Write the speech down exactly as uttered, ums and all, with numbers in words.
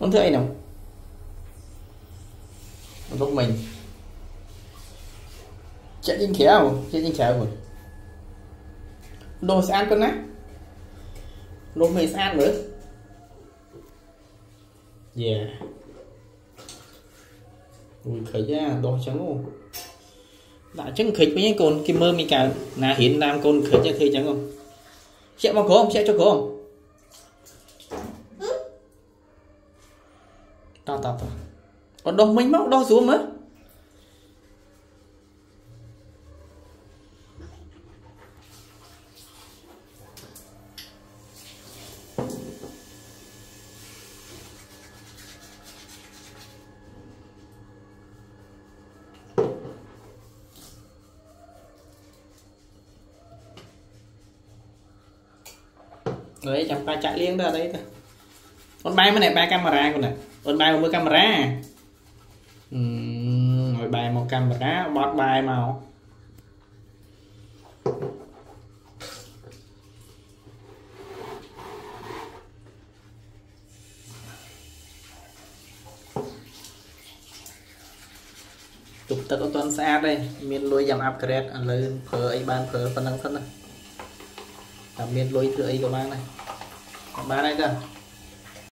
Con thưa anh nào lúc mình chạy trên khéo chạy trên khéo rồi đồ sẽ ăn con á đồ mình sẽ ăn nữa yeah ui khởi ra đồ trắng không đã trắng khởi với những con kim mơ mình cả là hiện nam con khởi ra thấy trắng không chạy bằng cổ không chạy cho cổ không tao tao còn đo mình móc đo xuống nữa đấy chẳng phải chạy liên ra đấy thôi con bay mới này bay camera con này con bay một camera ngồi uhm, bài một camera bọt bài màu chụp tật ở toàn xa đây miền lôi dầm upgrade à, lên phở ấy ban phở phần năng thân này miền lôi thưa ấy của bạn này còn ba đây cơ.